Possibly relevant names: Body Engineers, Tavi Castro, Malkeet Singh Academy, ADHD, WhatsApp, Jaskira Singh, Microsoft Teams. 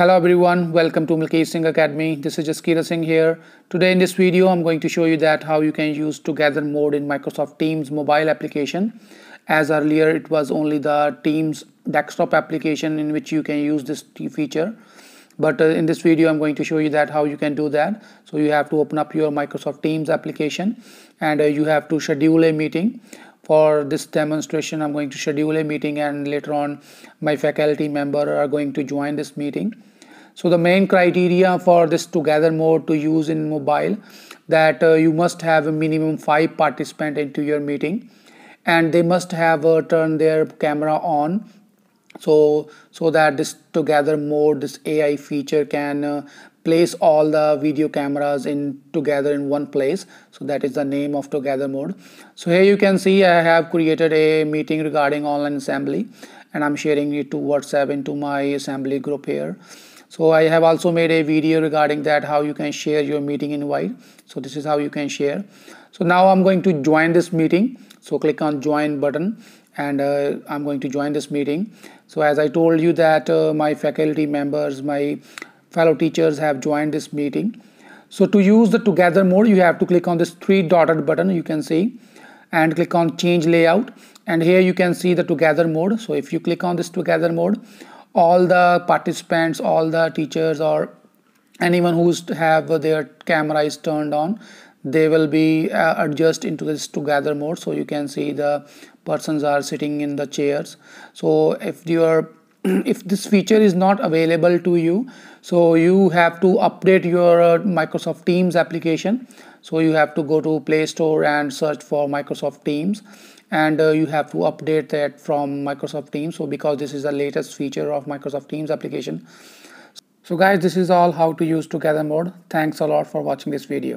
Hello everyone, welcome to Malkeet Singh Academy. This is Jaskira Singh here. Today in this video I'm going to show you that how you can use together mode in Microsoft Teams mobile application. As earlier it was only the Teams desktop application in which you can use this feature, but in this video I'm going to show you that how you can do that. So you have to open up your Microsoft Teams application and you have to schedule a meeting. For this demonstration I'm going to schedule a meeting and later on my faculty member are going to join this meeting. So the main criteria for this together mode to use in mobile that you must have a minimum 5 participants into your meeting and they must have turned their camera on so that this together mode, this AI feature can place all the video cameras in together in one place. So that is the name of together mode. So here you can see I have created a meeting regarding online assembly and I'm sharing it to WhatsApp into my assembly group here. So I have also made a video regarding that how you can share your meeting invite. So this is how you can share. So now I'm going to join this meeting. So click on join button and I'm going to join this meeting. So as I told you that my faculty members, my fellow teachers have joined this meeting. So to use the together mode you have to click on this 3 dotted button you can see and click on change layout, and here you can see the together mode. So if you click on this together mode, all the participants, all the teachers or anyone who's have their camera is turned on, they will be adjust into this together mode. So you can see the persons are sitting in the chairs. So if this feature is not available to you, so you have to update your Microsoft Teams application. So you have to go to Play Store and search for Microsoft Teams and you have to update that from Microsoft Teams. So because this is the latest feature of Microsoft Teams application. So guys, this is all how to use together mode. Thanks a lot for watching this video.